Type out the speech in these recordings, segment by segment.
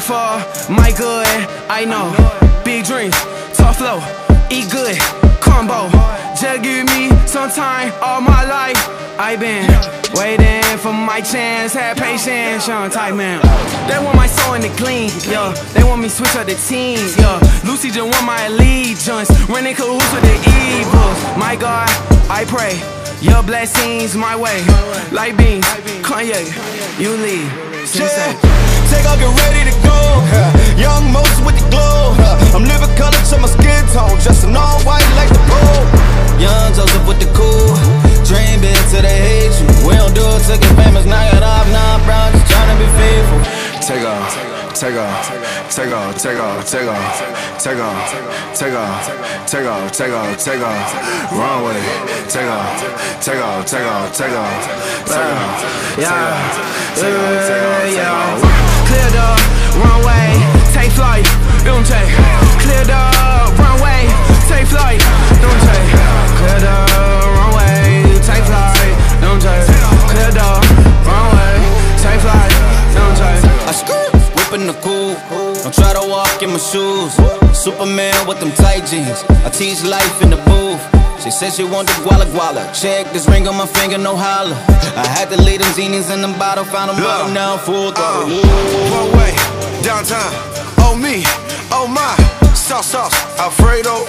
Work for my good, I know. Big dreams, tough flow, eat good, combo. Just give me some time, all my life I been waiting for my chance, had patience, young type man. They want my soul in the clean, yeah. They want me switch up the teams, yeah. Lucy just want my allegiance, running cahoots with the evils. My God, I pray, your blessings my way. Like beans, Kanye, you lead, take off, get ready to go, young Moses with the glow. I'm living color to my skin tone, just an all white like the gold. Young Joseph with the cool, dream big till they hate you. We don't do it to get famous, knock it off, nah, bro, I'm just tryna be faithful. Take off, take off, take off, take off, take off, take off, take off, take off, take off, take off, run with it. Take off, take off, take off, take off, take off, take off, take off, take off, take off. Clear the runway, take flight, don't take. Clear the runway, take flight, don't take. Clear the runway, take flight, don't take. Clear the runway, take flight, don't take. I screw, whipping the cool, don't try to walk in my shoes. Superman with them tight jeans, I teach life in the booth. She said she wanted guala guala. Check this ring on my finger, no holler. I had to leave them genies in the bottle, found them bottle, now I'm full throttle. One way, downtown, oh me, oh my. Sauce sauce, Alfredo,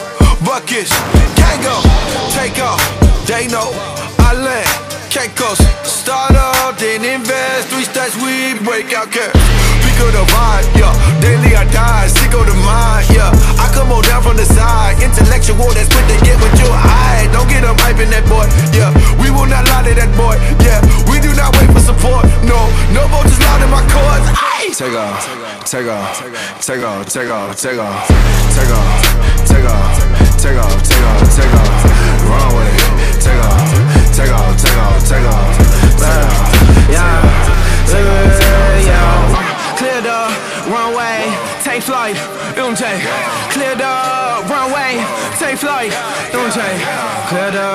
buckets, Kango. Take off, they know, I land, can't coast. Start up, then invest, 3 steps, we break out cash. Pico de vine, yeah, daily I die, sick of the mind, yeah. I come on down from the side, intellectual, that's what they get with your eye. Don't get them hyping that boy, yeah. We will not lie to that boy, yeah. We do not wait for support, no. No more just loud in my chords, aye. Take off, take off, take off, take off, take off, take off, take off, take off, take off, take off, run with it. Take off, take off, take off, take off, take off, yeah. Clear the runway, take flight, don't take. Clear the runway, take flight, don't take. Clear the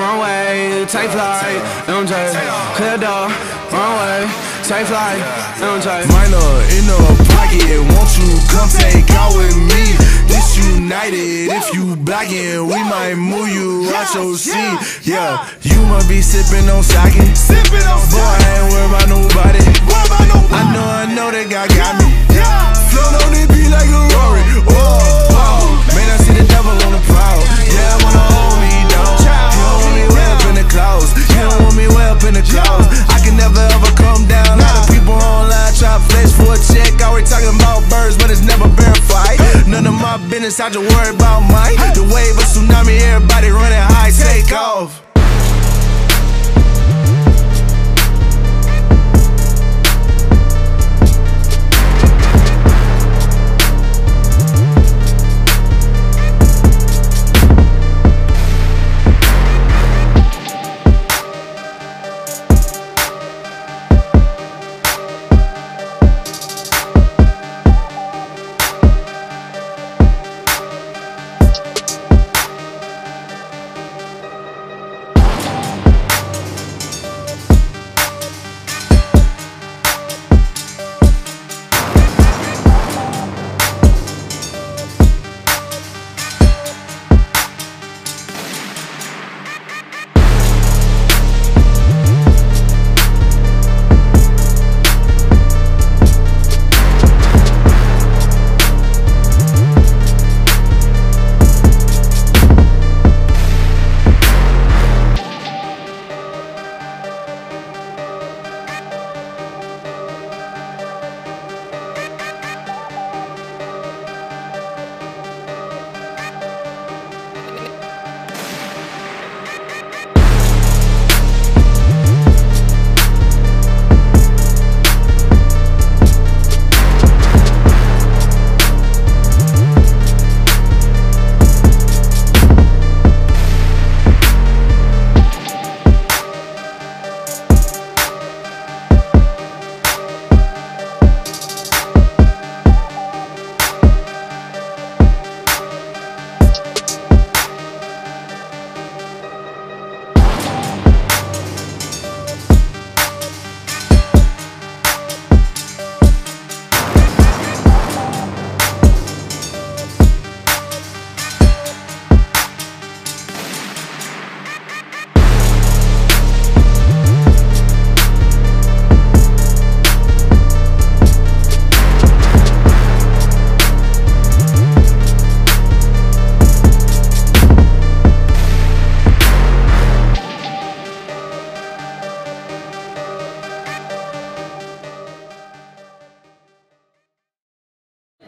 runway, take flight, don't take. Clear the runway, take flight, don't take. Minor in the pocket, won't you come take out with me? Disunited, if you blackin', we might move you out your seat. Yeah, you might be sippin' on sake. Boy, I ain't worried about nobody. I know that God got me. Flown on it, be like a Rory. Oh, wow. Man, I see the devil on the prowl. Yeah, I wanna hold me down. You don't want me way up in the clouds. You don't want me way up in the clouds. I can never ever come down. A lot of people online try to flex for a check. Already talking about birds, but it's never verified. None of my business, I just worry about mine. The wave of tsunami, everybody running high, take off.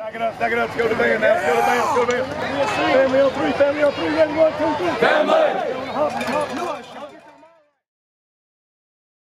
Stack it up, let's go to band, man. Let's go to band. Family on three, ready, 1, 2, 3. Family! Hop, hop, hop.